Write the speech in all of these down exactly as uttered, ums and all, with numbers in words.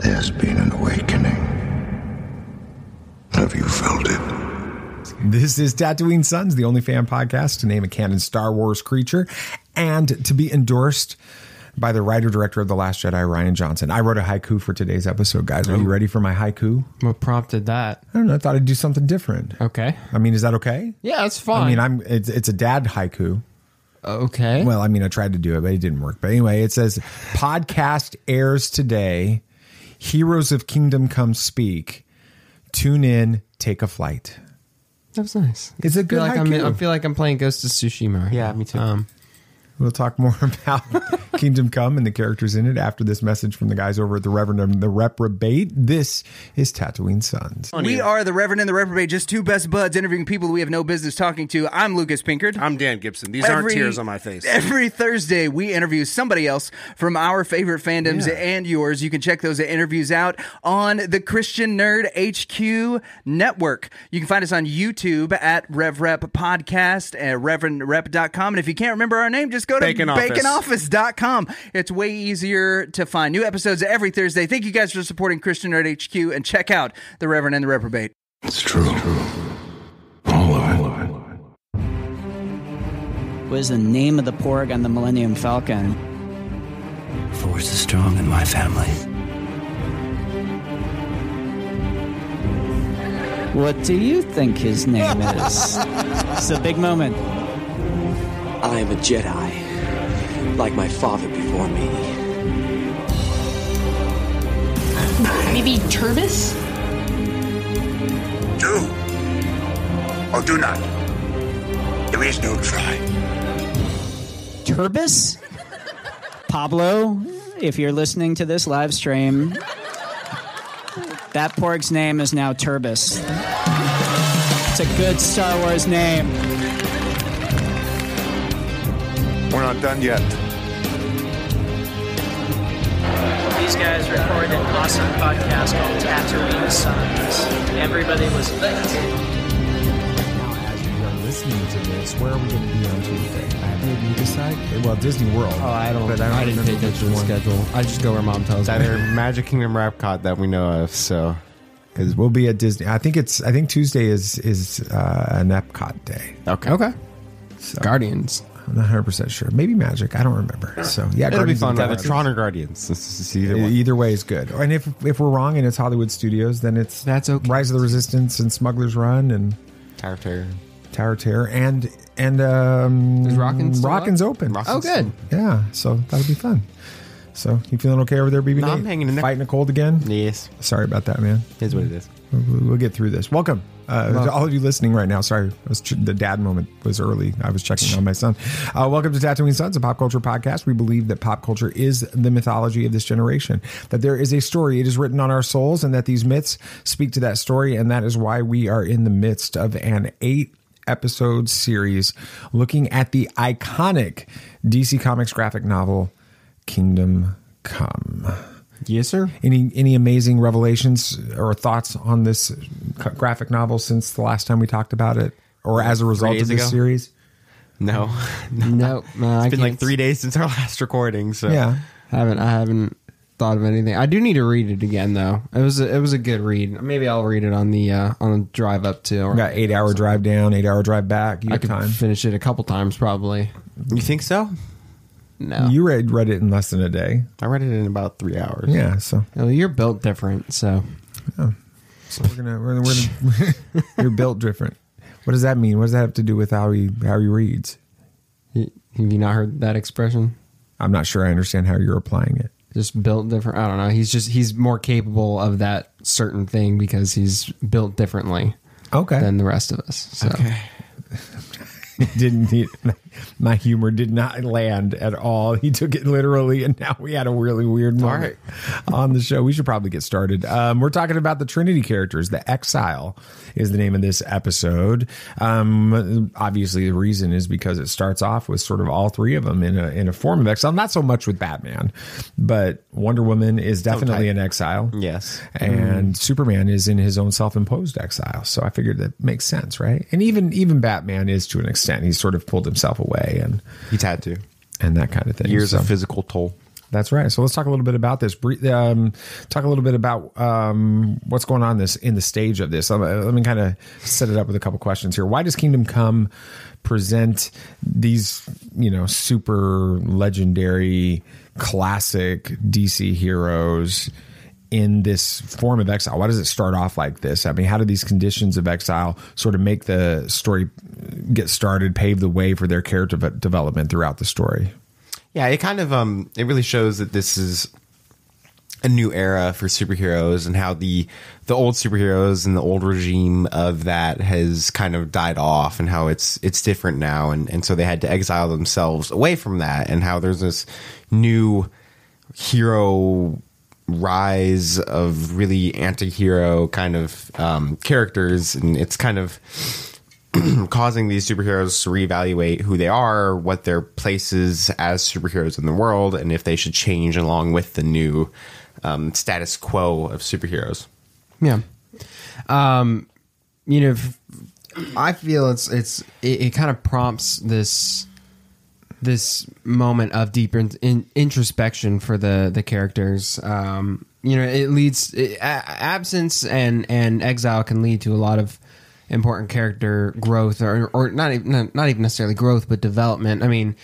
There's been an awakening. Have you felt it? This is Tatooine Sons, the only fan podcast to name a canon Star Wars creature and to be endorsed by the writer-director of The Last Jedi, Ryan Johnson. I wrote a haiku for today's episode, guys. Are you ready for my haiku? What prompted that? I don't know. I thought I'd do something different. Okay. I mean, is that okay? Yeah, it's fine. I mean, I'm it's, it's a dad haiku. Okay. Well, I mean, I tried to do it, but it didn't work. But anyway, it says, podcast airs today. Heroes of Kingdom Come speak. Tune in. Take a flight. That was nice. It's a good I feel, like I'm, I feel like I'm playing Ghost of Tsushima. Yeah, me too. Um, we'll talk more about Kingdom Come and the characters in it after this message from the guys over at the Reverend and the Reprobate. This is Tatooine Sons. We are the Reverend and the Reprobate, just two best buds interviewing people we have no business talking to. I'm Lucas Pinkard. I'm Dan Gibson. These every, aren't tears on my face. Every Thursday, we interview somebody else from our favorite fandoms yeah. and yours. You can check those interviews out on the Christian Nerd H Q Network. You can find us on YouTube at RevRepPodcast at Reverend Rep dot com. And if you can't remember our name, just go to Bacon Office dot com. It's way easier to find new episodes every Thursday. Thank you guys for supporting Christian Nerd H Q, and check out The Reverend and the Reprobate. It's true. It's true. All of it. What is the name of the Porg on the Millennium Falcon? Force is strong in my family. What do you think his name is? It's a big moment. I am a Jedi, like my father before me. Maybe Turbis? Do or do not. There is no try. Turbis? Pablo, if you're listening to this live stream, that Porg's name is now Turbis. It's a good Star Wars name. We're not done yet. These guys record an awesome podcast called Tatooine Sons. Everybody was lit. Now, as you are listening to this, where are we going to be on Tuesday? Did you decide? Well, Disney World. Oh, I don't. But I, don't I didn't pay attention to the schedule. I just go where Mom tells me. It's either Magic Kingdom or Epcot that we know of. So, because we'll be at Disney. I think it's. I think Tuesday is is uh, an Epcot day. Okay. Okay. So. Guardians. I'm not one hundred percent sure. Maybe Magic. I don't remember. So, yeah, it'll Guardians be fun. Either Tron or Guardians. It's either, either way is good. And if if we're wrong and it's Hollywood Studios, then it's that's okay. Rise of the Resistance and Smuggler's Run and Tower of Terror. Tower of Terror. And, and um, is Rockin's, Rockin's open. Rockin's oh, good. Still, yeah. So, that'll be fun. So, you feeling okay over there, B B? No, I'm hanging in there. Fighting a cold again? Yes. Sorry about that, man. It is what it is. We'll get through this. Welcome. Uh, to all of you listening right now, sorry, I was ch- the dad moment was early. I was checking on my son. Uh, welcome to Tatooine Sons, a pop culture podcast. We believe that pop culture is the mythology of this generation, that there is a story. It is written on our souls, and that these myths speak to that story. And that is why we are in the midst of an eight episode series looking at the iconic D C Comics graphic novel, Kingdom Come. Yes, sir. Any any amazing revelations or thoughts on this graphic novel since the last time we talked about it, or as a result of this ago? series? No, no, no, no it's I been can't. like three days since our last recording. So yeah, I haven't I haven't thought of anything. I do need to read it again though. It was a, it was a good read. Maybe I'll read it on the uh, on the drive up too. Or we got eight hour drive down, eight hour drive back. You I could time. finish it a couple times probably. You think so? No. You read read it in less than a day. I read it in about three hours. Yeah, so well, you're built different, so oh. so we're gonna we're, we're gonna you're built different. What does that mean? What does that have to do with how he how he reads? You, have you not heard that expression? I'm not sure I understand how you're applying it. Just built different. I don't know. He's just he's more capable of that certain thing because he's built differently. Okay. Than the rest of us. So. Okay. Didn't he, my humor did not land at all. He took it literally, and now we had a really weird moment right. on the show. We should probably get started. Um, we're talking about the Trinity characters. The Exile is the name of this episode. Um, obviously, the reason is because it starts off with sort of all three of them in a in a form of exile. Not so much with Batman, but Wonder Woman is definitely in exile. Yes, and mm. Superman is in his own self-imposed exile. So I figured that makes sense, right? And even even Batman is to an extent. He's sort of pulled himself away and he's had to, and that kind of thing. Years so. of physical toll. That's right. So let's talk a little bit about this. Um, talk a little bit about um, what's going on this in the stage of this. Let me kind of set it up with a couple questions here. Why does Kingdom Come present these, you know, super legendary, classic D C heroes in this form of exile? Why does it start off like this? I mean, how do these conditions of exile sort of make the story get started, pave the way for their character development throughout the story? Yeah, it kind of um, it really shows that this is a new era for superheroes, and how the the old superheroes and the old regime of that has kind of died off, and how it's it's different now, and and so they had to exile themselves away from that, and how there's this new hero rise of really anti-hero kind of um, characters, and it's kind of causing these superheroes to reevaluate who they are, what their place is as superheroes in the world, and if they should change along with the new um, status quo of superheroes. Yeah, um, you know, I feel it's it's it, it kind of prompts this this moment of deep in, in, introspection for the the characters. Um, you know, it leads it, a, absence and and exile can lead to a lot of important character growth, or or not even not even necessarily growth, but development. I mean,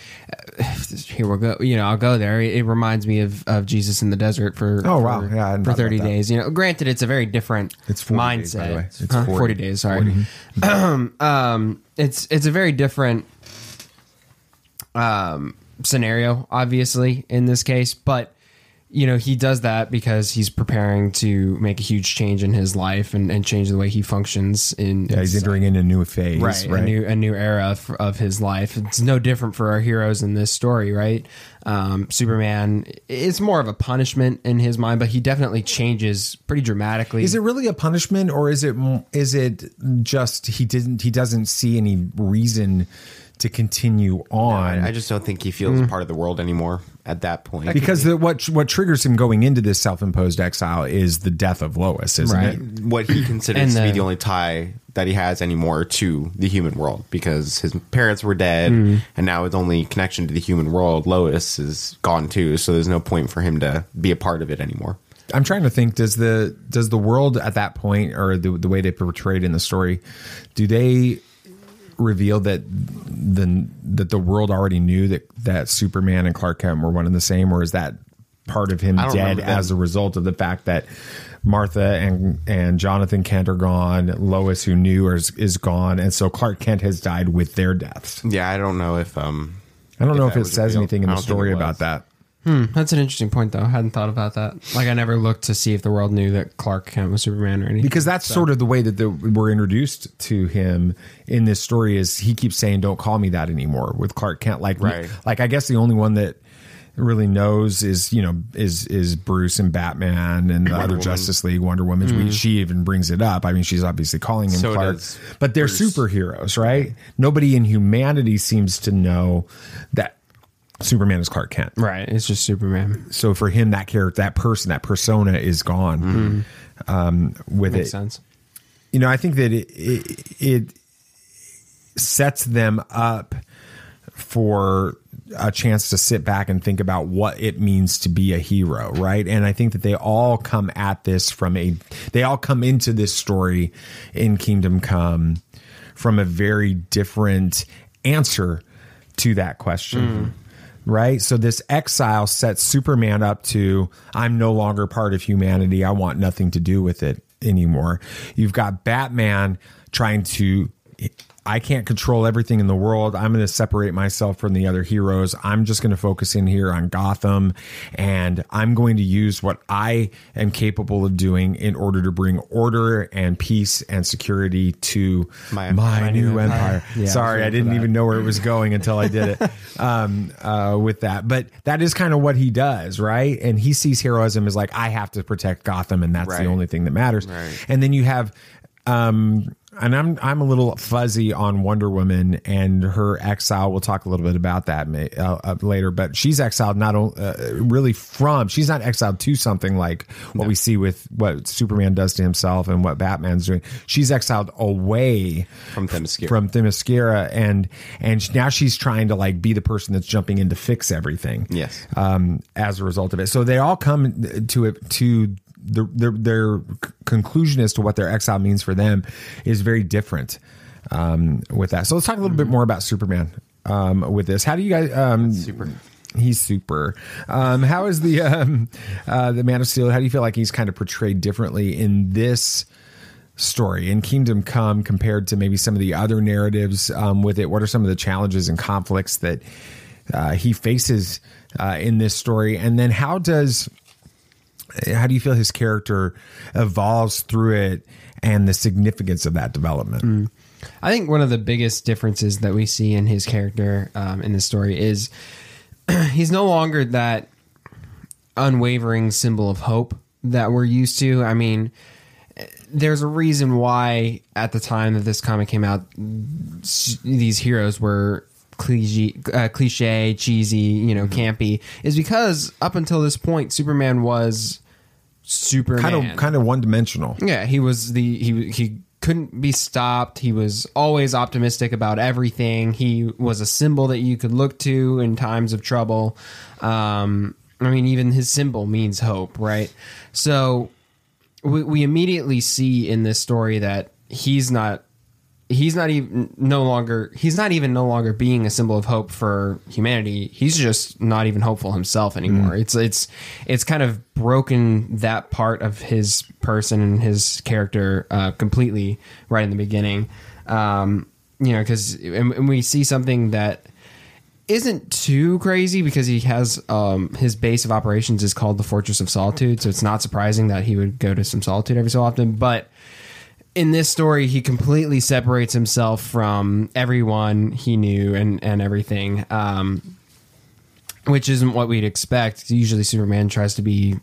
here we'll go. You know, I'll go there. It, it reminds me of, of Jesus in the desert for oh wow, for, yeah, for thirty days. You know, granted, it's a very different it's mindset. Days, by the way. It's huh? forty. forty days. Sorry, forty. um, um, it's it's a very different um scenario, obviously, in this case, but. You know, he does that because he's preparing to make a huge change in his life and, and change the way he functions. In yeah, he's entering in a new phase, right? right? A new a new era of, of his life. It's no different for our heroes in this story, right? Um, Superman is more of a punishment in his mind, but he definitely changes pretty dramatically. Is it really a punishment, or is it is it just he didn't he doesn't see any reason to continue on? No, I just don't think he feels mm. part of the world anymore at that point. Because the, what what triggers him going into this self-imposed exile is the death of Lois, isn't right. it? What he considers the, to be the only tie that he has anymore to the human world, because his parents were dead, mm. and now his only connection to the human world, Lois, is gone too, so there's no point for him to be a part of it anymore. I'm trying to think, does the does the world at that point, or the, the way they portrayed in the story, do they reveal that the that the world already knew that that Superman and Clark Kent were one and the same, or is that part of him dead as a result of the fact that Martha and and Jonathan Kent are gone, Lois, who knew, is, is gone, and so Clark Kent has died with their deaths? Yeah, I don't know if um I don't know if it says anything in the story about that. Hmm, that's an interesting point, though. I hadn't thought about that. Like, I never looked to see if the world knew that Clark Kent was Superman or anything. Because that's so. sort of the way that the, we're introduced to him in this story is he keeps saying, "Don't call me that anymore," with Clark Kent. Like, right. like I guess the only one that really knows is, you know, is is Bruce and Batman and the Wonder other Woman. Justice League, Wonder Woman. Mm. She even brings it up. I mean, she's obviously calling him so Clark. But they're Bruce. superheroes, right? Nobody in humanity seems to know that Superman is Clark Kent. Right. It's just Superman. So for him, that character, that person, that persona is gone mm-hmm. um, with Makes it. Makes sense. You know, I think that it, it, it sets them up for a chance to sit back and think about what it means to be a hero. Right. And I think that they all come at this from a, they all come into this story in Kingdom Come from a very different answer to that question. Mm. Right. So this exile sets Superman up to, I'm no longer part of humanity. I want nothing to do with it anymore. You've got Batman trying to, I can't control everything in the world. I'm going to separate myself from the other heroes. I'm just going to focus in here on Gotham, and I'm going to use what I am capable of doing in order to bring order and peace and security to my, my, my new empire. empire. Yeah, Sorry, I didn't even know where it was going until I did it um, uh, with that. But that is kind of what he does, right? And he sees heroism as like, I have to protect Gotham, and that's right. the only thing that matters. Right. And then you have um, and I'm I'm a little fuzzy on Wonder Woman and her exile. We'll talk a little bit about that uh, later. But she's exiled not uh, really from. She's not exiled to something like what no. we see with what Superman does to himself and what Batman's doing. She's exiled away from Themyscira. From Themyscira, and and now she's trying to like be the person that's jumping in to fix everything. Yes. Um, as a result of it, so they all come to it to. The, their, their conclusion as to what their exile means for them is very different um, with that. So let's talk a little bit more about Superman um, with this. How do you guys? Um, super. He's super. Um, how is the um, uh, the Man of Steel? How do you feel like he's kind of portrayed differently in this story in Kingdom Come compared to maybe some of the other narratives um, with it? What are some of the challenges and conflicts that uh, he faces uh, in this story? And then how does How do you feel his character evolves through it and the significance of that development? Mm. I think one of the biggest differences that we see in his character um, in this story is he's no longer that unwavering symbol of hope that we're used to. I mean, there's a reason why at the time that this comic came out, these heroes were Cliche, uh, cliche, cheesy, you know, campy, is because up until this point, Superman was Superman, kind of, kind of one dimensional. Yeah, he was the he he couldn't be stopped. He was always optimistic about everything. He was a symbol that you could look to in times of trouble. Um, I mean, even his symbol means hope, right? So we, we immediately see in this story that he's not. He's not even no longer he's not even no longer being a symbol of hope for humanity. He's just not even hopeful himself anymore. Mm. It's it's it's kind of broken that part of his person and his character uh, completely right in the beginning. Um, you know, because and, and we see something that isn't too crazy because he has um, his base of operations is called the Fortress of Solitude. So it's not surprising that he would go to some solitude every so often, but. In this story, he completely separates himself from everyone he knew and, and everything, um, which isn't what we'd expect. Usually Superman tries to be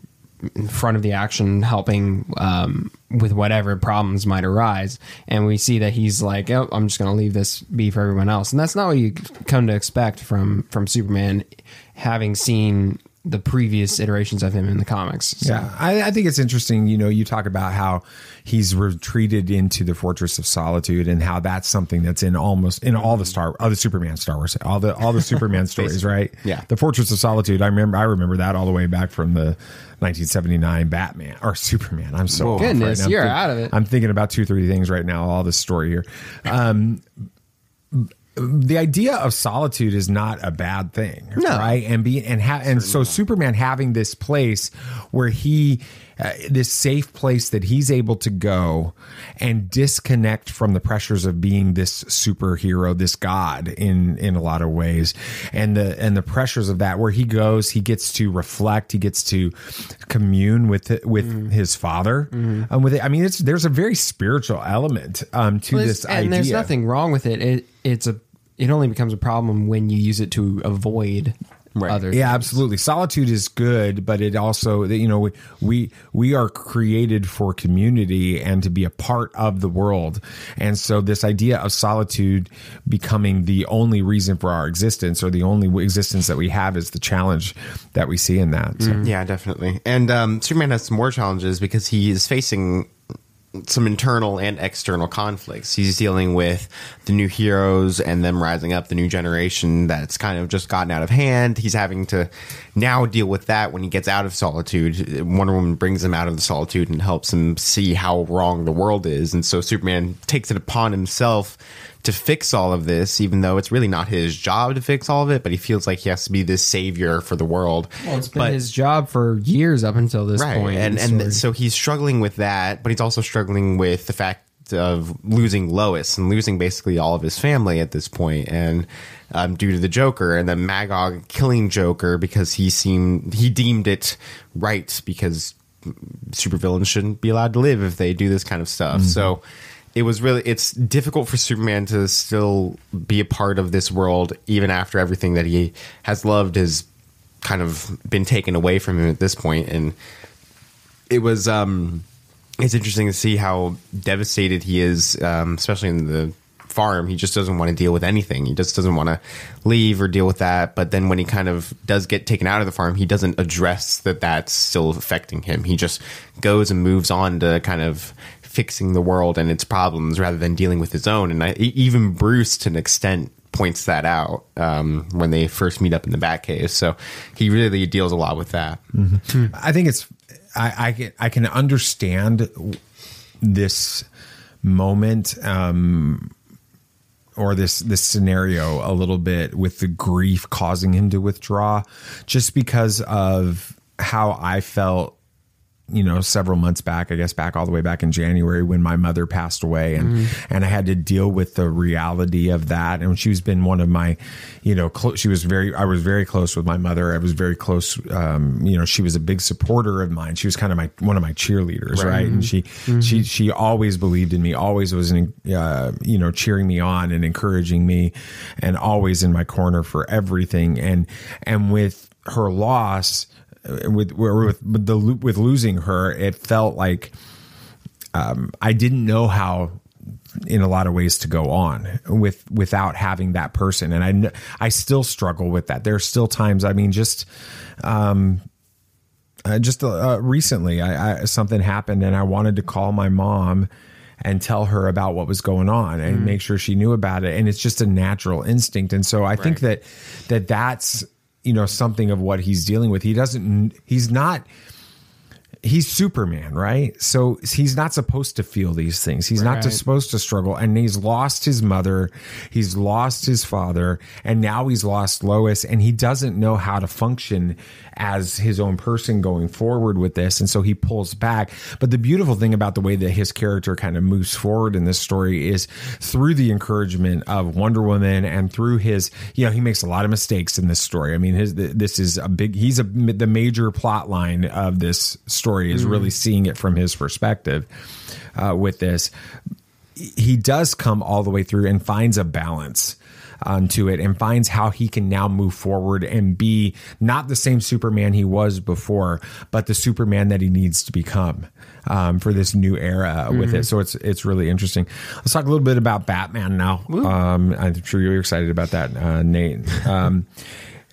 in front of the action, helping um, with whatever problems might arise. And we see that he's like, oh, I'm just going to leave this be for everyone else. And that's not what you come to expect from, from Superman, having seen the previous iterations of him in the comics. So. Yeah, I, I think it's interesting. You know, you talk about how he's retreated into the Fortress of Solitude and how that's something that's in almost in all the Star, all the Superman Star Wars, all the all the Superman stories, right? Yeah, the Fortress of Solitude. I remember, I remember that all the way back from the nineteen seventy-nine Batman or Superman. I'm so Whoa, goodness, right now. You're I'm out of it. I'm thinking about two, three things right now. All this story here. Um, The idea of solitude is not a bad thing, no. right? And being and ha- and so Superman having this place where he, uh, this safe place that he's able to go and disconnect from the pressures of being this superhero, this god in in a lot of ways, and the and the pressures of that. Where he goes, he gets to reflect, he gets to commune with with mm. his father. Mm. Um, with it. I mean, it's there's a very spiritual element um, to well, this and idea, and there's nothing wrong with it. It it's a It only becomes a problem when you use it to avoid right. other things. Yeah, absolutely. Solitude is good, but it also, you know, we, we we are created for community and to be a part of the world. And so this idea of solitude becoming the only reason for our existence or the only existence that we have is the challenge that we see in that. So. Mm. Yeah, definitely. And um, Superman has some more challenges because he is facing some internal and external conflicts. He's dealing with the new heroes and them rising up, the new generation that's kind of just gotten out of hand. He's having to now deal with that when he gets out of solitude. Wonder Woman brings him out of the solitude and helps him see how wrong the world is. And so Superman takes it upon himself to fix all of this, even though it's really not his job to fix all of it, but he feels like he has to be this savior for the world. Well, it's been but, his job for years up until this right, point. And, and so he's struggling with that, but he's also struggling with the fact of losing Lois and losing basically all of his family at this point, and um, due to the Joker and then Magog killing Joker because he seemed he deemed it right because supervillains shouldn't be allowed to live if they do this kind of stuff. Mm-hmm. So. It was really, it's difficult for Superman to still be a part of this world, even after everything that he has loved has kind of been taken away from him at this point. And it was um, it's interesting to see how devastated he is, um, especially in the farm. He just doesn't want to deal with anything. He just doesn't want to leave or deal with that. But then when he kind of does get taken out of the farm, he doesn't address that that's still affecting him. He just goes and moves on to kind of fixing the world and its problems rather than dealing with his own. And I, even Bruce, to an extent, points that out um, when they first meet up in the Batcave. So he really deals a lot with that. Mm-hmm. I think it's I, I, can, I can understand this moment um or this this scenario a little bit with the grief causing him to withdraw, just because of how I felt, you know, several months back, I guess back all the way back in January when my mother passed away, and mm. and I had to deal with the reality of that. And she's been one of my, you know, cl- she was very, I was very close with my mother. I was very close. Um, you know, she was a big supporter of mine. She was kind of my, one of my cheerleaders. Right. right? And she, mm-hmm. she, she always believed in me, always was, an, uh, you know, cheering me on and encouraging me and always in my corner for everything. And, and with her loss, With, with with the with losing her, it felt like um, I didn't know how, in a lot of ways, to go on with without having that person, and I I still struggle with that. There are still times. I mean, just um, uh, just uh, recently, I, I something happened, and I wanted to call my mom and tell her about what was going on and mm. make sure she knew about it. And it's just a natural instinct, and so I right. think that that that's. you know, something of what he's dealing with. He doesn't, he's not, he's Superman, right? So he's not supposed to feel these things. He's right. not supposed to struggle. And he's lost his mother. He's lost his father. And now he's lost Lois. And he doesn't know how to function as his own person going forward with this. And so he pulls back. But the beautiful thing about the way that his character kind of moves forward in this story is through the encouragement of Wonder Woman and through his, you know, he makes a lot of mistakes in this story. I mean, his, this is a big, he's a, the major plot line of this story is really seeing it from his perspective uh, with this. He does come all the way through and finds a balance um, to it and finds how he can now move forward and be not the same Superman he was before, but the Superman that he needs to become um, for this new era mm-hmm. with it. So it's it's really interesting. Let's talk a little bit about Batman now. Um, I'm sure you're excited about that, uh, Nate. Um,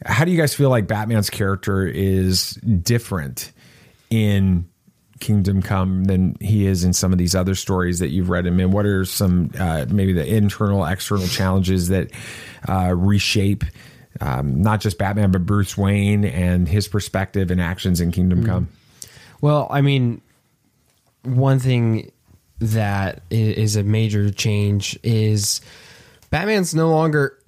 how do you guys feel like Batman's character is different in Kingdom Come than he is in some of these other stories that you've read him in? What are some uh, maybe the internal, external challenges that uh, reshape um, not just Batman, but Bruce Wayne and his perspective and actions in Kingdom mm. Come? Well, I mean, one thing that is a major change is Batman's no longer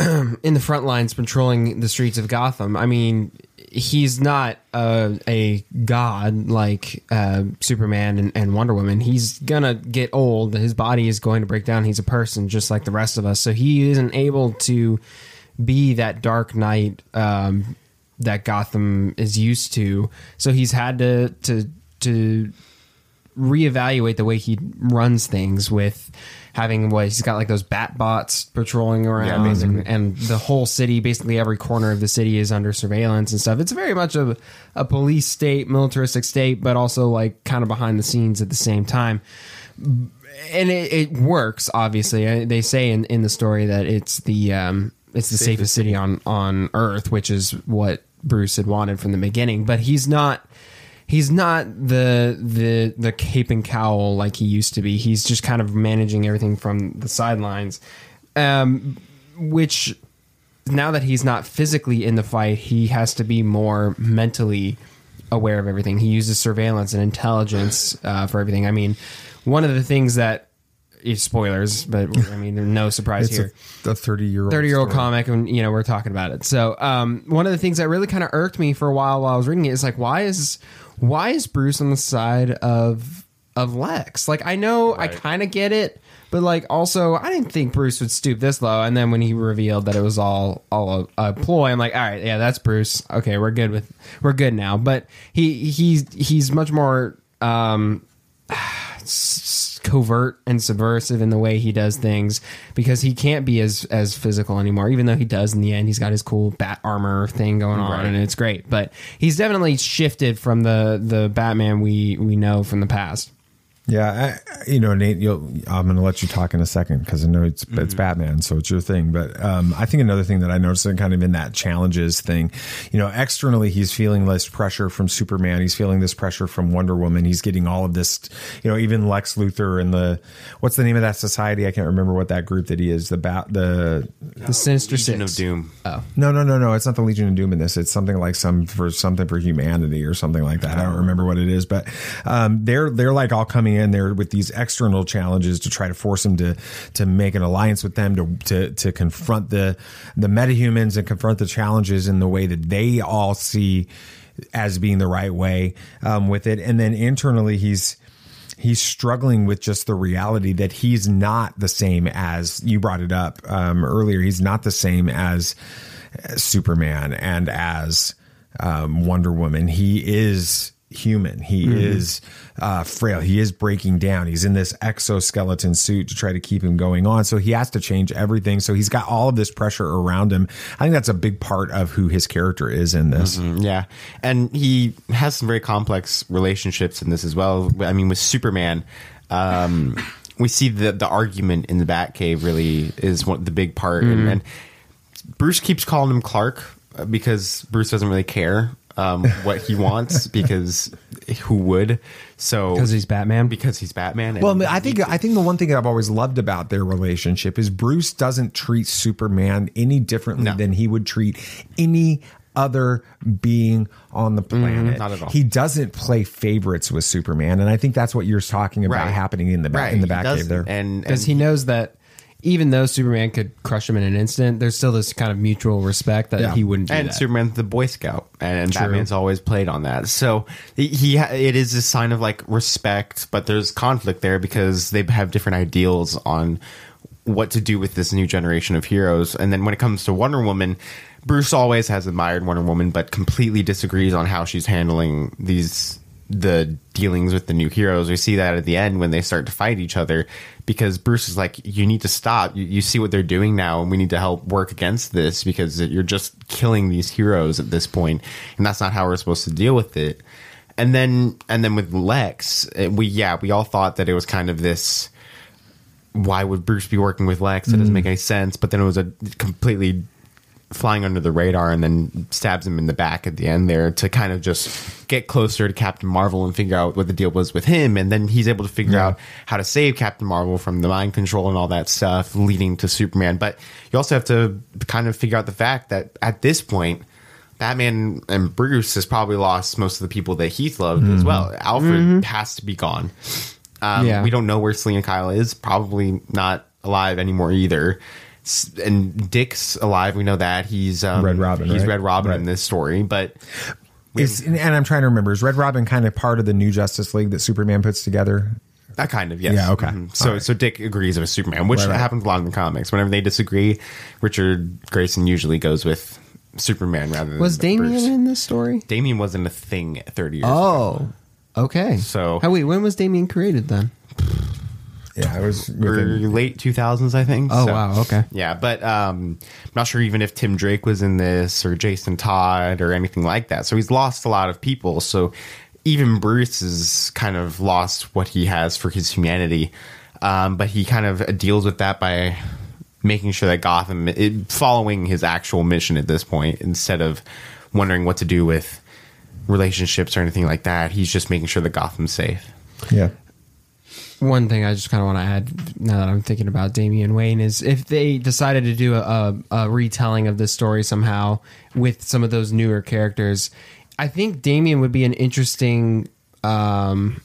in the front lines patrolling the streets of Gotham. I mean, he's not uh, a god like uh, Superman and, and Wonder Woman. He's going to get old. His body is going to break down. He's a person just like the rest of us. So he isn't able to be that Dark Knight um, that Gotham is used to. So he's had to, to, to reevaluate the way he runs things with having what he's got, like those bat bots patrolling around, yeah, and, and the whole city, basically every corner of the city is under surveillance and stuff. It's very much a, a police state, militaristic state, but also like kind of behind the scenes at the same time. And it, it works, obviously. They say in, in the story that it's the um, it's the safest, safest city on, on Earth, which is what Bruce had wanted from the beginning. But he's not... He's not the the the cape and cowl like he used to be. He's just kind of managing everything from the sidelines, um, which now that he's not physically in the fight, he has to be more mentally aware of everything. He uses surveillance and intelligence uh, for everything. I mean, one of the things that spoilers, but I mean, there's no surprise it's here. The thirty-year-old comic, and you know, we're talking about it. So, um, one of the things that really kind of irked me for a while while I was reading it is like, why is why is Bruce on the side of of Lex? Like, I know right. I kind of get it, but like, also, I didn't think Bruce would stoop this low. And then when he revealed that it was all all a, a ploy, I'm like, all right, yeah, that's Bruce. Okay, we're good with we're good now. But he he's he's much more um. covert and subversive in the way he does things, because he can't be as as physical anymore, even though he does in the end. He's got his cool bat armor thing going on, right. and it's great, but he's definitely shifted from the the Batman we we know from the past. Yeah, I, you know, Nate, you'll, I'm going to let you talk in a second because I know it's mm-hmm. it's Batman, so it's your thing. But um, I think another thing that I noticed, and kind of in that challenges thing, you know, externally he's feeling this pressure from Superman, he's feeling this pressure from Wonder Woman, he's getting all of this, you know, even Lex Luthor and the what's the name of that society? I can't remember what that group that he is. The bat, the the uh, Sinister Legion Six of Doom. Oh no, no, no, no! It's not the Legion of Doom in this. It's something like some for something for humanity or something like that. I don't remember what it is, but um, they're they're like all coming in there with these external challenges to try to force him to to make an alliance with them, to to to confront the the metahumans and confront the challenges in the way that they all see as being the right way um, with it. And then internally he's he's struggling with just the reality that he's not the same as, you brought it up um, earlier, he's not the same as Superman and as um, Wonder Woman. He is human. He mm-hmm. is uh, frail. He is breaking down. He's in this exoskeleton suit to try to keep him going on. So he has to change everything. So he's got all of this pressure around him. I think that's a big part of who his character is in this. Mm-hmm. Yeah. And he has some very complex relationships in this as well. I mean, with Superman, um, we see the, the argument in the Batcave really is one, the big part. Mm-hmm. And, and Bruce keeps calling him Clark because Bruce doesn't really care Um, what he wants, because who would? So because he's Batman. Because he's Batman. Well, I, mean, I think I think the one thing that I've always loved about their relationship is Bruce doesn't treat Superman any differently no. than he would treat any other being on the planet. Mm, not at all. He doesn't play favorites with Superman, and I think that's what you're talking about right. happening in the back, right. in the Batcave there, and because he knows that. Even though Superman could crush him in an instant, there's still this kind of mutual respect that yeah. he wouldn't do. And that. Superman's the Boy Scout, and True. Batman's always played on that. So he, it is a sign of like respect, but there's conflict there because they have different ideals on what to do with this new generation of heroes. And then when it comes to Wonder Woman, Bruce always has admired Wonder Woman, but completely disagrees on how she's handling these the dealings with the new heroes. We see that at the end when they start to fight each other, because Bruce is like, you need to stop. You, you see what they're doing now, and we need to help work against this because you're just killing these heroes at this point, and that's not how we're supposed to deal with it. And then and then with Lex, we yeah, we all thought that it was kind of this, why would Bruce be working with Lex? It doesn't mm. make any sense. But then it was a completely flying under the radar, and then stabs him in the back at the end there to kind of just get closer to Captain Marvel and figure out what the deal was with him. And then he's able to figure yeah. out how to save Captain Marvel from the mind control and all that stuff, leading to Superman. But you also have to kind of figure out the fact that at this point, Batman and Bruce has probably lost most of the people that Heath loved mm-hmm. as well. Alfred mm-hmm. has to be gone. Um, yeah. We don't know where Selina Kyle is, probably not alive anymore either. And Dick's alive. We know that he's um, Red Robin. He's right? Red Robin right. in this story, but is, and I'm trying to remember, is Red Robin kind of part of the new Justice League that Superman puts together? That kind of yes. Yeah. Okay. Mm-hmm. So right. so Dick agrees with Superman, which right, right. happens a lot in the comics. Whenever they disagree, Richard Grayson usually goes with Superman rather than was Damian Bruce. In this story? Damian wasn't a thing thirty years oh, ago. Oh, okay. So oh, wait, when was Damian created then? Yeah, it was within late two thousands, I think. Oh, so, wow. Okay. Yeah, but um, I'm not sure even if Tim Drake was in this or Jason Todd or anything like that. So he's lost a lot of people. So even Bruce has kind of lost what he has for his humanity. Um, but he kind of deals with that by making sure that Gotham it, following his actual mission at this point, instead of wondering what to do with relationships or anything like that. He's just making sure that Gotham's safe. Yeah. One thing I just kind of want to add now that I'm thinking about Damian Wayne is if they decided to do a, a, a retelling of this story somehow with some of those newer characters, I think Damian would be an interesting um,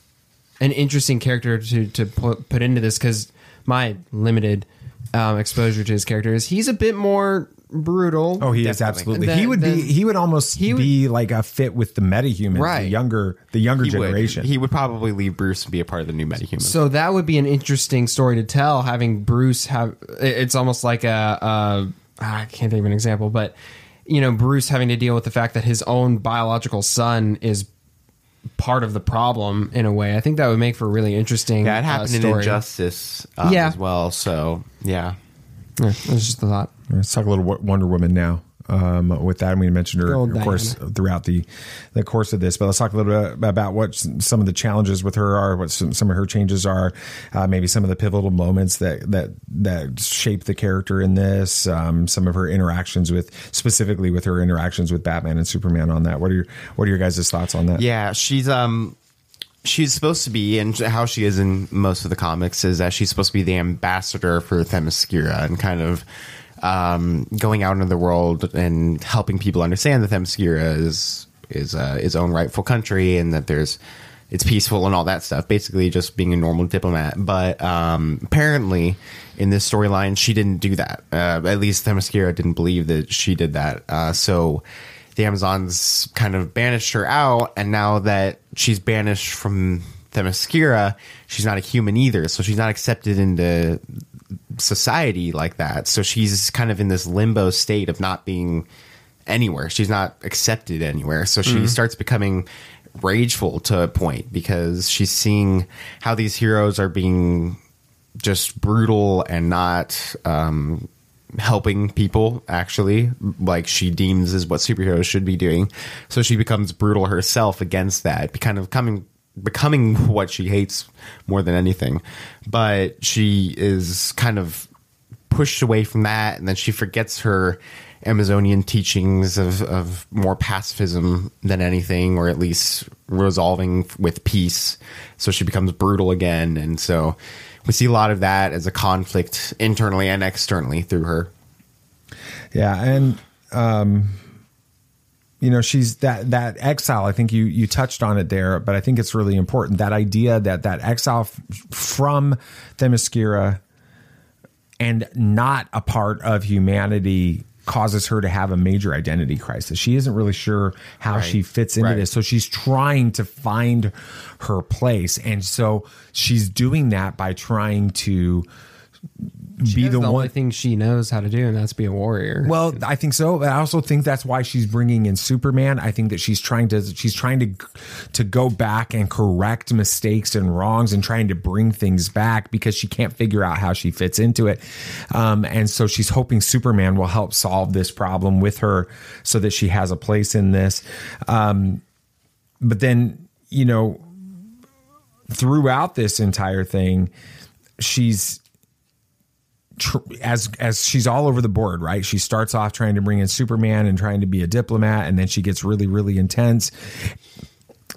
an interesting character to, to put, put into this, because my limited um, exposure to his character is he's a bit more brutal. Oh, he definitely. Is absolutely. The, he would the, be. He would almost he would, be like a fit with the metahumans, right. the younger, the younger he generation. Would. He would probably leave Bruce and be a part of the new metahumans. So that would be an interesting story to tell. Having Bruce have it's almost like a, a I can't think of an example, but you know, Bruce having to deal with the fact that his own biological son is part of the problem in a way. I think that would make for a really interesting. That happened uh, story. In Injustice, um, yeah. as well. So yeah, yeah, it was just a thought. Let's talk a little Wonder Woman now. um, with that. And we mentioned her, of course, throughout the, the course of this. But let's talk a little bit about what some of the challenges with her are, what some, some of her changes are, uh, maybe some of the pivotal moments that that that shape the character in this, um, some of her interactions with, specifically with her interactions with Batman and Superman on that. What are your, what are your guys' thoughts on that? Yeah, she's... um. She's supposed to be, and how she is in most of the comics, is that she's supposed to be the ambassador for Themyscira and kind of um, going out into the world and helping people understand that Themyscira is is uh, its own rightful country and that there's it's peaceful and all that stuff. Basically, just being a normal diplomat. But um, apparently, in this storyline, she didn't do that. Uh, at least Themyscira didn't believe that she did that. Uh, so. The Amazons kind of banished her out, and now that she's banished from Themyscira, she's not a human either, so she's not accepted into society like that. So she's kind of in this limbo state of not being anywhere. She's not accepted anywhere. So she mm-hmm. starts becoming rageful to a point because she's seeing how these heroes are being just brutal and not um helping people, actually, like she deems is what superheroes should be doing. So she becomes brutal herself against that, kind of coming becoming what she hates more than anything. But she is kind of pushed away from that, and then she forgets her Amazonian teachings of, of more pacifism than anything, or at least resolving with peace. So she becomes brutal again, and so we see a lot of that as a conflict internally and externally through her. Yeah. And, um, you know, she's that, that exile, I think you, you touched on it there, but I think it's really important. That idea that that exile f- from Themyscira and not a part of humanity causes her to have a major identity crisis. She isn't really sure how right. she fits into right. this. So she's trying to find her place. And so she's doing that by trying to she be the, the one only thing she knows how to do, and that's be a warrior. Well, I think so. I also think that's why she's bringing in Superman. I think that she's trying to she's trying to to go back and correct mistakes and wrongs and trying to bring things back because she can't figure out how she fits into it. Um, and so she's hoping Superman will help solve this problem with her so that she has a place in this. Um, but then, you know, throughout this entire thing, she's as as she's all over the board, right? She starts off trying to bring in Superman and trying to be a diplomat, and then she gets really, really intense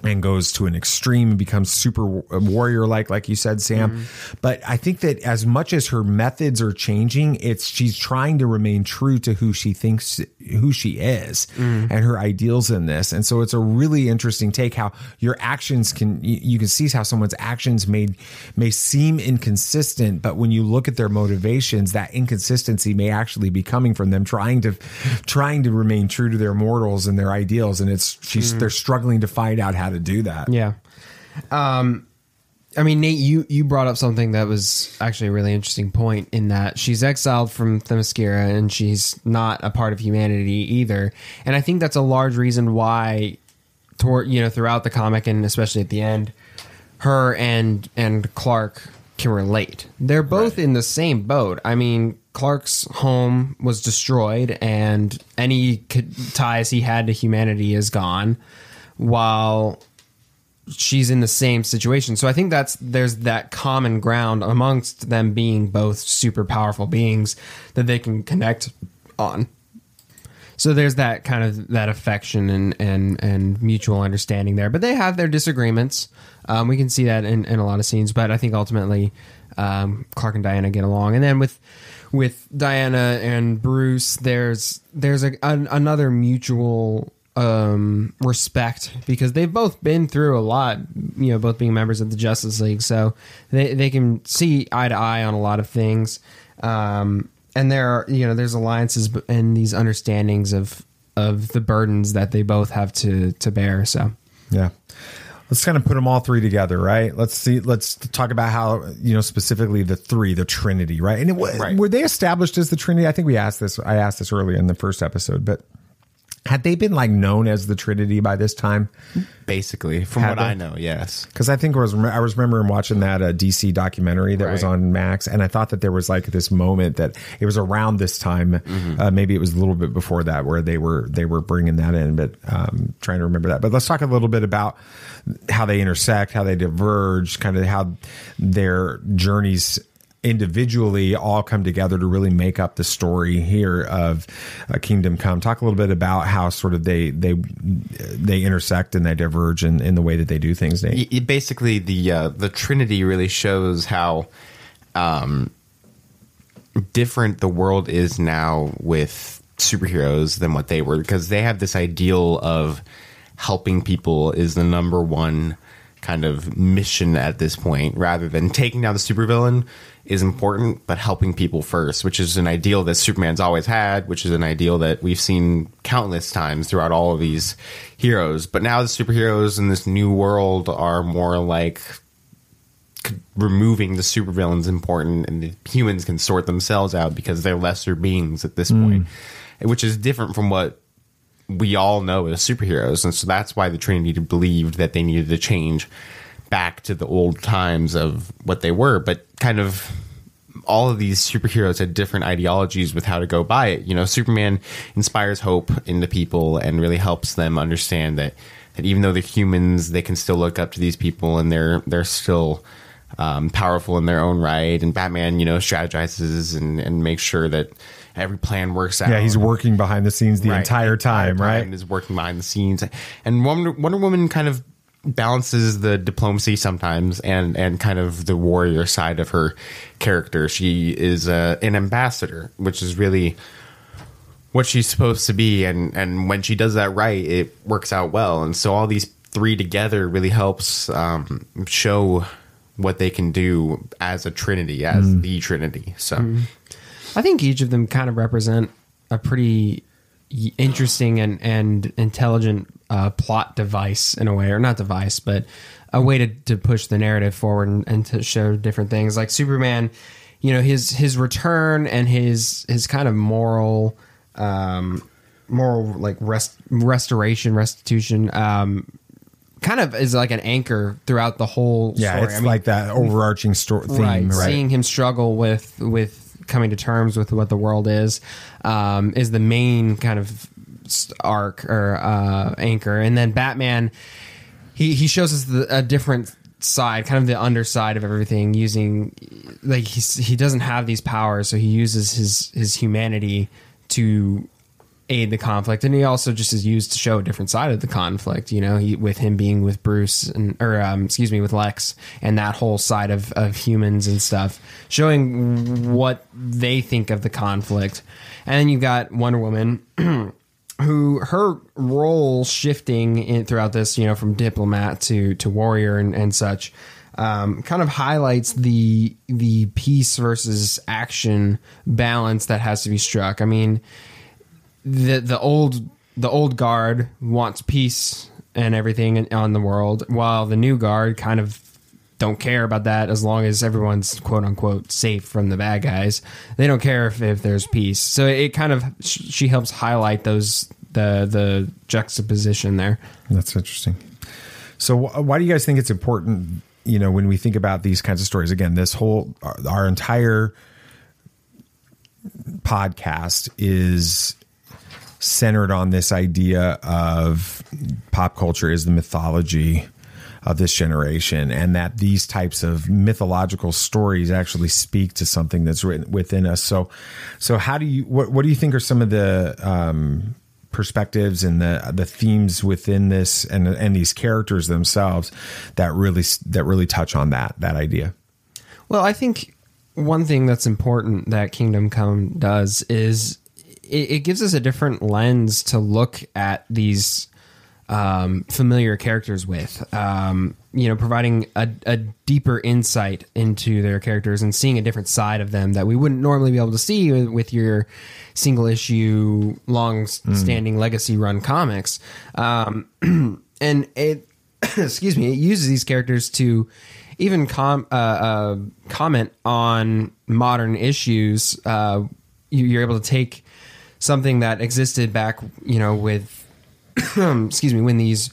and goes to an extreme and becomes super warrior-like, like you said, Sam. Mm-hmm. But I think that as much as her methods are changing, it's she's trying to remain true to who she thinks, who she is, mm-hmm. and her ideals in this. And so it's a really interesting take how your actions can, you, you can see how someone's actions may, may seem inconsistent, but when you look at their motivations, that inconsistency may actually be coming from them trying to, trying to remain true to their morals and their ideals. And it's, she's, mm-hmm. they're struggling to find out how to do that. Yeah. Um, I mean, Nate, you, you brought up something that was actually a really interesting point in that she's exiled from Themyscira and she's not a part of humanity either. And I think that's a large reason why, toward, you know, throughout the comic and especially at the end, her and, and Clark can relate. They're both right. in the same boat. I mean, Clark's home was destroyed and any ties he had to humanity is gone, while she's in the same situation. So I think that's there's that common ground amongst them being both super powerful beings that they can connect on. So there's that kind of that affection and and and mutual understanding there. But they have their disagreements. Um, we can see that in, in a lot of scenes. But I think ultimately um, Clark and Diana get along. And then with with Diana and Bruce, there's there's a, an, another mutual um respect because they've both been through a lot, you know, both being members of the Justice League, so they they can see eye to eye on a lot of things, um and there are, you know, there's alliances and these understandings of of the burdens that they both have to to bear. So yeah, let's kind of put them all three together, right? Let's see. Let's talk about how, you know, specifically the three, the Trinity, right? And it, right. were they established as the Trinity? I think we asked this. I asked this earlier in the first episode, but Had they been like known as the Trinity by this time? Basically, from what I know, yes. Because I think I was, I was remembering watching that uh, D C documentary that was on Max, and I thought that there was like this moment that it was around this time. Mm-hmm. Uh, maybe it was a little bit before that where they were they were bringing that in, but um, trying to remember that. But let's talk a little bit about how they intersect, how they diverge, kind of how their journeys individually all come together to really make up the story here of uh, Kingdom Come. Talk a little bit about how sort of they they they intersect and they diverge in, in the way that they do things, Nate. It, it basically, the uh, the Trinity really shows how um, different the world is now with superheroes than what they were, because they have this ideal of helping people is the number one kind of mission at this point, rather than taking down the supervillain is important, but helping people first, which is an ideal that Superman's always had, which is an ideal that we've seen countless times throughout all of these heroes. But now the superheroes in this new world are more like removing the supervillains important, and the humans can sort themselves out because they're lesser beings at this mm. point, which is different from what we all know as superheroes. And so that's why the Trinity believed that they needed to change back to the old times of what they were. But kind of all of these superheroes had different ideologies with how to go by it. You know, Superman inspires hope in the people and really helps them understand that, that even though they're humans, they can still look up to these people, and they're they're still um, powerful in their own right. And Batman, you know, strategizes and, and makes sure that every plan works out. Yeah, he's working behind the scenes the right. entire time, the entire time, right? Is working behind the scenes. And Wonder, Wonder Woman kind of balances the diplomacy sometimes and and kind of the warrior side of her character. She is uh, an ambassador, which is really what she's supposed to be, and and when she does that right, it works out well. And so all these three together really helps um show what they can do as a trinity, as mm. the Trinity. So mm. I think each of them kind of represent a pretty interesting and, and intelligent uh, plot device in a way, or not device, but a way to, to push the narrative forward and, and to show different things. Like Superman, you know, his his return and his his kind of moral, um, moral like rest, restoration, restitution, um, kind of is like an anchor throughout the whole yeah, story. Yeah, it's I mean, like that overarching story theme, right, right? Seeing him struggle with with. coming to terms with what the world is, um, is the main kind of arc or uh, anchor. And then Batman, he, he shows us the, a different side, kind of the underside of everything, using like he's, he doesn't have these powers, so he uses his, his humanity to aid the conflict. And he also just is used to show a different side of the conflict, you know, he, with him being with Bruce and, or um, excuse me, with Lex, and that whole side of, of humans and stuff, showing what they think of the conflict. And then you've got Wonder Woman, who her role shifting in, throughout this, you know, from diplomat to, to warrior and, and such, um, kind of highlights the, the peace versus action balance that has to be struck. I mean, The the old the old guard wants peace and everything on the world, while the new guard kind of don't care about that as long as everyone's quote unquote safe from the bad guys. They don't care if, if there's peace. So it kind of she helps highlight those the the juxtaposition there. That's interesting. So why do you guys think it's important? You know, when we think about these kinds of stories, again, this whole our, our entire podcast is centered on this idea of pop culture is the mythology of this generation, and that these types of mythological stories actually speak to something that's written within us. So, so how do you, what, what do you think are some of the um, perspectives and the, the themes within this and, and these characters themselves that really, that really touch on that, that idea? Well, I think one thing that's important that Kingdom Come does is, it gives us a different lens to look at these um, familiar characters with, um, you know, providing a, a deeper insight into their characters and seeing a different side of them that we wouldn't normally be able to see with your single issue, long standing mm. legacy run comics. Um, and it, excuse me, it uses these characters to even com- uh, uh, comment on modern issues. Uh, you, you're able to take something that existed back, you know, with, excuse me, when these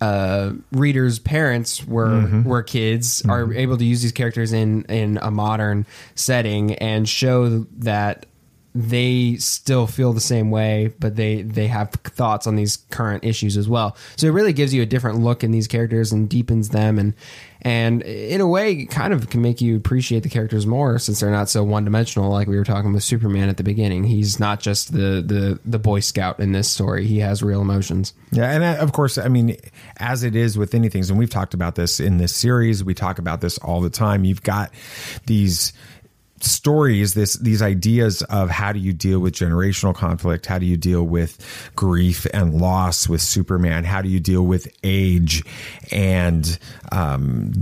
uh, readers' parents were mm-hmm. were kids, mm-hmm. are able to use these characters in, in a modern setting and show that they still feel the same way, but they, they have thoughts on these current issues as well. So it really gives you a different look in these characters and deepens them. And, and in a way kind of can make you appreciate the characters more, since they're not so one dimensional. Like we were talking with Superman at the beginning, he's not just the, the, the Boy Scout in this story. He has real emotions. Yeah. And of course, I mean, as it is with anything, and we've talked about this in this series, we talk about this all the time. You've got these stories, this these ideas of how do you deal with generational conflict, how do you deal with grief and loss with Superman, how do you deal with age and um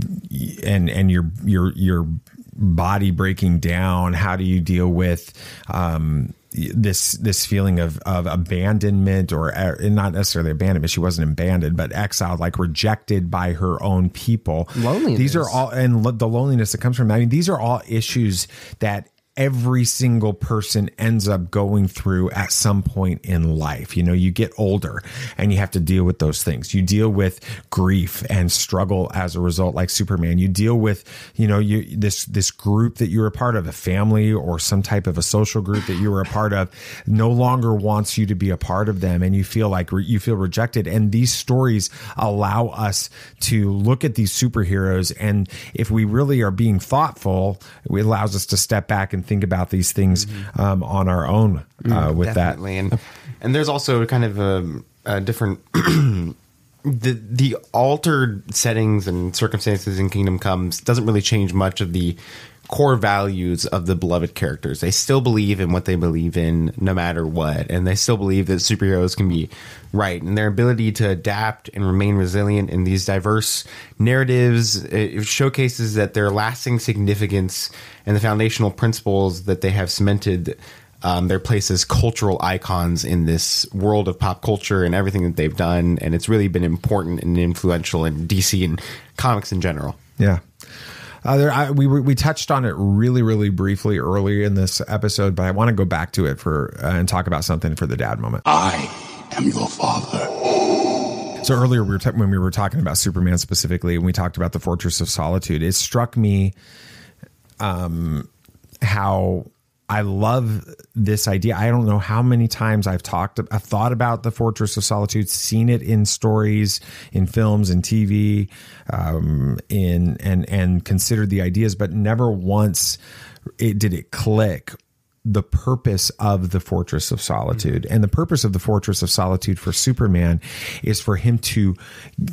and and your your your body breaking down, how do you deal with um this this feeling of of abandonment, or uh, not necessarily abandonment, she wasn't abandoned, but exiled, like rejected by her own people. Loneliness. These are all, and lo- the loneliness that comes from, I mean, these are all issues that every single person ends up going through at some point in life. You know, you get older and you have to deal with those things. You deal with grief and struggle as a result, like Superman. You deal with, you know, you this this group that you're a part of, a family or some type of a social group that you were a part of, no longer wants you to be a part of them, and you feel like re- you feel rejected. And these stories allow us to look at these superheroes, and if we really are being thoughtful, it allows us to step back and think about these things mm-hmm. um, on our own uh, with Definitely. that. And, and there's also kind of a, a different, the the altered settings and circumstances in Kingdom Come doesn't really change much of the core values of the beloved characters. They still believe in what they believe in no matter what. And they still believe that superheroes can be right. And their ability to adapt and remain resilient in these diverse narratives, it showcases that their lasting significance and the foundational principles that they have cemented um, their place as cultural icons in this world of pop culture and everything that they've done. And it's really been important and influential in D C and comics in general. Yeah. Uh, there, I, we we touched on it really, really briefly earlier in this episode, but I want to go back to it for uh, and talk about something for the dad moment. I am your father. So earlier, we were t- when we were talking about Superman specifically, and we talked about the Fortress of Solitude, it struck me um, how I love this idea. I don't know how many times I've talked, I've thought about the Fortress of Solitude, seen it in stories, in films, in T V, um, in and and considered the ideas, but never once it did it click the purpose of the Fortress of Solitude. And the purpose of the Fortress of Solitude for Superman is for him to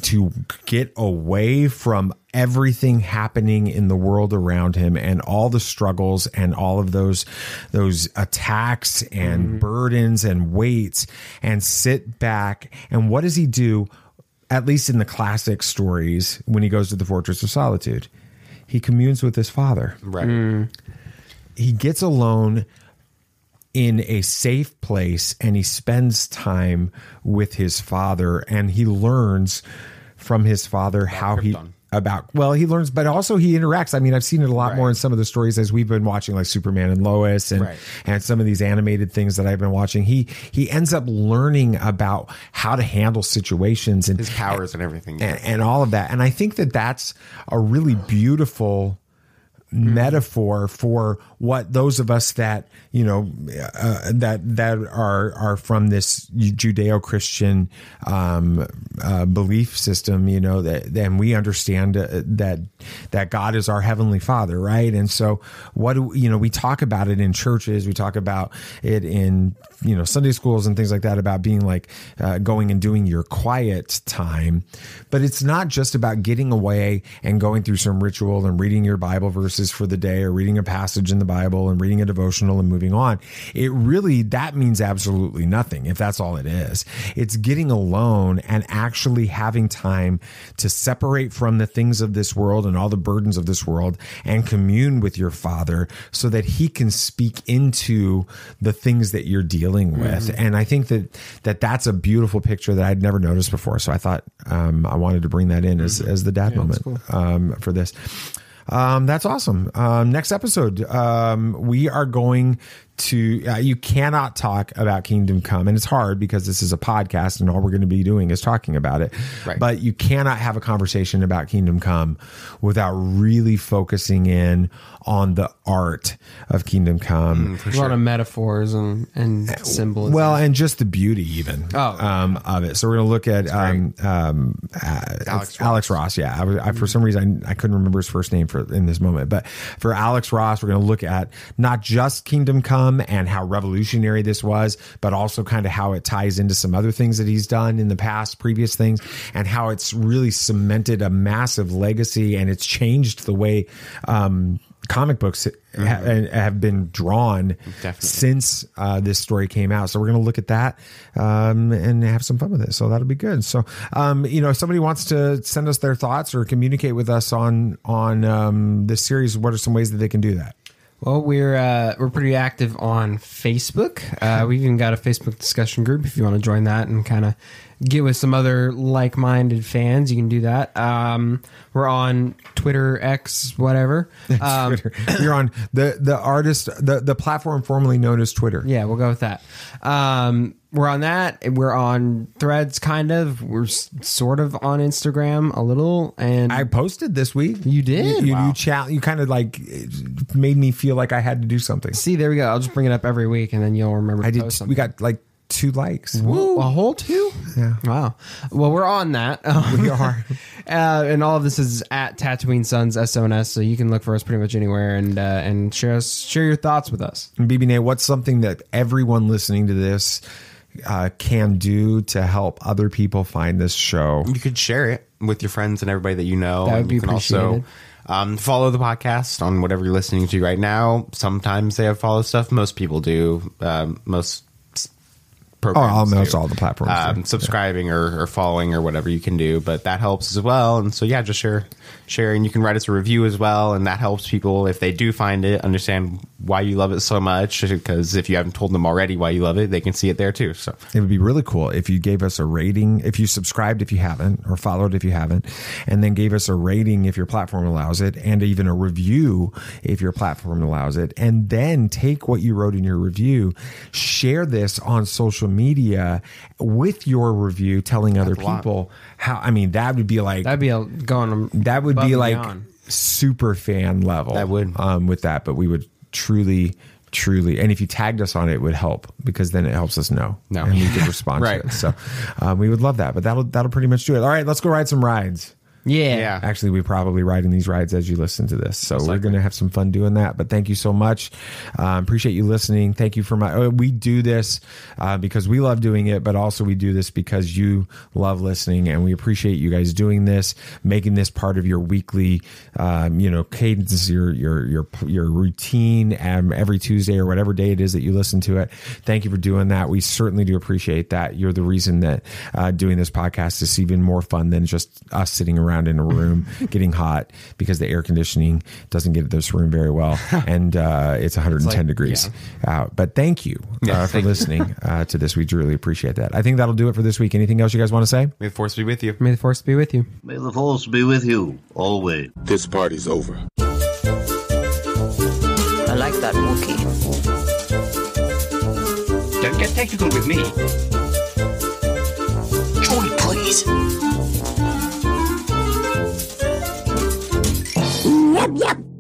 to get away from everything happening in the world around him, and all the struggles and all of those those attacks and mm-hmm. burdens and weights, and sit back. And what does he do, at least in the classic stories, when he goes to the Fortress of Solitude? He communes with his father. Right. Mm. He gets alone in a safe place, and he spends time with his father, and he learns from his father about how Krypton. he... about well he learns but also he interacts. I mean, I've seen it a lot right. more in some of the stories as we've been watching, like Superman and Lois, and right. and some of these animated things that I've been watching. He he ends up learning about how to handle situations and his powers and, and everything and, and all of that. And I think that that's a really beautiful Mm-hmm. metaphor for what those of us that, you know, uh, that that are are from this Judeo-Christian um, uh, belief system, you know, that then we understand that that God is our heavenly Father, right? And so, what do you know? We talk about it in churches, we talk about it in, you know, Sunday schools and things like that, about being like uh, going and doing your quiet time. But it's not just about getting away and going through some ritual and reading your Bible verses for the day, or reading a passage in the Bible and reading a devotional and moving on. It really, that means absolutely nothing if that's all it is. It's getting alone and actually having time to separate from the things of this world and all the burdens of this world, and commune with your Father so that he can speak into the things that you're dealing with. Mm-hmm. And I think that, that that's a beautiful picture that I'd never noticed before. So I thought um, I wanted to bring that in as, as the dad yeah, moment cool. um, for this. Um, that's awesome. Um, next episode, um, we are going to uh, you cannot talk about Kingdom Come, and it's hard because this is a podcast and all we're going to be doing is talking about it, right. But you cannot have a conversation about Kingdom Come without really focusing in on the art of Kingdom Come. Mm, a sure. lot of metaphors and, and symbolism. Well, and just the beauty even oh. um, of it. So we're going to look at um, um, uh, Alex, Ross. Alex Ross. Yeah. I, was, I for some reason, I, I couldn't remember his first name for in this moment, but for Alex Ross, we're going to look at not just Kingdom Come and how revolutionary this was, but also kind of how it ties into some other things that he's done in the past, previous things, and how it's really cemented a massive legacy and it's changed the way um, comic books ha- have been drawn Definitely. since uh, this story came out. So we're going to look at that um, and have some fun with it. So that'll be good. So, um, you know, if somebody wants to send us their thoughts or communicate with us on, on um, this series, what are some ways that they can do that? Well, we're uh, we're pretty active on Facebook. Uh, we even got a Facebook discussion group if you want to join that and kind of get with some other like-minded fans. You can do that. Um, we're on Twitter, X, whatever. Um, Twitter. You're on the the artist the the platform formerly known as Twitter. Yeah, we'll go with that. Um, we're on that. We're on Threads, kind of. We're s- sort of on Instagram a little. And I posted this week. You did. You you, wow. you, cha- you kind of like made me feel like I had to do something. See, there we go. I'll just bring it up every week, and then you'll remember. I to did. Post something. We got like. Two likes. Woo. A whole two? Yeah. Wow. Well, we're on that. Um, we are. uh, and all of this is at Tatooine Sons, S O N S, so you can look for us pretty much anywhere and uh, and share us, share your thoughts with us. And B B N A, what's something that everyone listening to this uh, can do to help other people find this show? You could share it with your friends and everybody that you know. That would and be you can appreciated. Also, Um, follow the podcast on whatever you're listening to right now. Sometimes they have follow stuff. Most people do. Uh, most Oh, almost all the platforms. Um, subscribing yeah. or, or following or whatever you can do, but that helps as well. And so, yeah, just share, share, and you can write us a review as well, and that helps people if they do find it understand why you love it so much. Because if you haven't told them already why you love it, they can see it there too. So it would be really cool if you gave us a rating, if you subscribed if you haven't, or followed if you haven't, and then gave us a rating if your platform allows it, and even a review if your platform allows it, and then take what you wrote in your review, share this on social media. media with your review telling That's other people how I mean that would be like that'd be a, going that would be like on. super fan level that would um with that but we would truly truly and if you tagged us on it, it would help because then it helps us know no and we could respond right. to it so um, we would love that but that'll that'll pretty much do it. All right, let's go ride some rides. Yeah. yeah. Actually, we're probably riding these rides as you listen to this. So exactly. we're going to have some fun doing that. But thank you so much. Um, appreciate you listening. Thank you for my... Oh, we do this uh, because we love doing it, but also we do this because you love listening. And we appreciate you guys doing this, making this part of your weekly um, you know, cadence, your your your your routine um, every Tuesday or whatever day it is that you listen to it. Thank you for doing that. We certainly do appreciate that. You're the reason that uh, doing this podcast is even more fun than just us sitting around in a room getting hot because the air conditioning doesn't get this room very well and uh it's one hundred ten it's like, degrees yeah. out. But thank you yeah, uh, for listening uh to this. We truly appreciate that. I think that'll do it for this week. Anything else you guys want to say? May the force be with you. May the force be with you. May the force be with you always. This party's over. I like that Wookiee. Don't get technical with me. Joy, please. Yep, yep.